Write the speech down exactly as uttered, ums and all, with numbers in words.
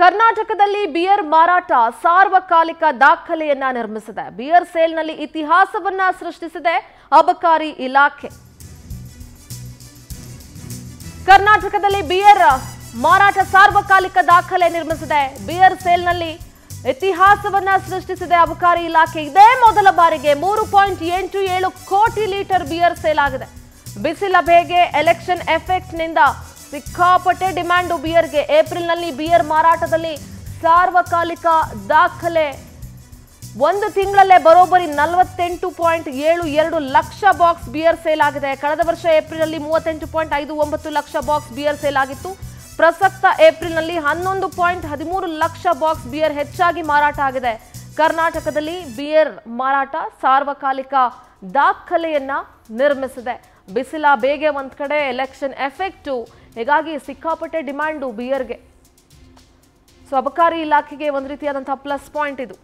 ಕರ್ನಾಟಕದಲ್ಲಿ ಬಿಯರ್ ಮಾರಾಟ ಸಾರ್ವಕಾಲಿಕ ದಾಖಲೆಯನ್ನ ನಿರ್ಮಿಸಿದೆ. ಬಿಯರ್ ಸೇಲ್ನಲ್ಲಿ ಇತಿಹಾಸವನ್ನ ಸೃಷ್ಟಿಸಿದೆ ಅಬಕಾರಿ ಇಲಾಖೆ. ಕರ್ನಾಟಕದಲ್ಲಿ ಬಿಯರ್ ಮಾರಾಟ ಸಾರ್ವಕಾಲಿಕ ದಾಖಲೆ ನಿರ್ಮಿಸಿದೆ. ಬಿಯರ್ ಸೇಲ್ನಲ್ಲಿ ಇತಿಹಾಸವನ್ನ ಸೃಷ್ಟಿಸಿದೆ ಅಬಕಾರಿ ಇಲಾಖೆ. ಇದೇ ಮೊದಲ ಬಾರಿಗೆ ಮೂರು ಪಾಯಿಂಟ್ ಎಂಟು ಏಳು ಕೋಟಿ ಲೀಟರ್ ಬಿಯರ್ ಸೇಲ್ ಆಗಿದೆ. ಬಿಸಿಲ ಬೇಗೆ ಎಲೆಕ್ಷನ್ ಎಫೆಕ್ಟ್ ನಿಂದ ಸಿಕ್ಕಾಪಟ್ಟೆ ಡಿಮ್ಯಾಂಡು ಬಿಯರ್ಗೆ. ಏಪ್ರಿಲ್ನಲ್ಲಿ ಬಿಯರ್ ಮಾರಾಟದಲ್ಲಿ ಸಾರ್ವಕಾಲಿಕ ದಾಖಲೆ. ಒಂದು ತಿಂಗಳಲ್ಲೇ ಬರೋಬ್ಬರಿ ನಲವತ್ತೆಂಟು ಪಾಯಿಂಟ್ ಏಳು ಎರಡು ಲಕ್ಷ ಬಾಕ್ಸ್ ಬಿಯರ್ ಸೇಲ್ ಆಗಿದೆ. ಕಳೆದ ವರ್ಷ ಏಪ್ರಿಲ್ನಲ್ಲಿ ಮೂವತ್ತೆಂಟು ಪಾಯಿಂಟ್ ಐದು ಒಂಬತ್ತು ಲಕ್ಷ ಬಾಕ್ಸ್ ಬಿಯರ್ ಸೇಲ್ ಆಗಿತ್ತು. ಪ್ರಸಕ್ತ ಏಪ್ರಿಲ್ನಲ್ಲಿ ಹನ್ನೊಂದು ಪಾಯಿಂಟ್ ಹದಿಮೂರು ಲಕ್ಷ ಬಾಕ್ಸ್ ಬಿಯರ್ ಹೆಚ್ಚಾಗಿ ಮಾರಾಟ ಆಗಿದೆ. ಕರ್ನಾಟಕದಲ್ಲಿ ಬಿಯರ್ ಮಾರಾಟ ಸಾರ್ವಕಾಲಿಕ ದಾಖಲೆಯನ್ನ ನಿರ್ಮಿಸಿದೆ. ಬಿಸಿಲ ಬೇಗೆ ಒಂದ್ ಕಡೆ, ಎಲೆಕ್ಷನ್ ಎಫೆಕ್ಟು, ಹೀಗಾಗಿ ಸಿಕ್ಕಾಪಟ್ಟೆ ಡಿಮ್ಯಾಂಡು ಬಿಯರ್ಗೆ. ಸೊ ಅಬಕಾರಿ ಇಲಾಖೆಗೆ ಒಂದು ರೀತಿಯಾದಂತಹ ಪ್ಲಸ್ ಪಾಯಿಂಟ್ ಇದು.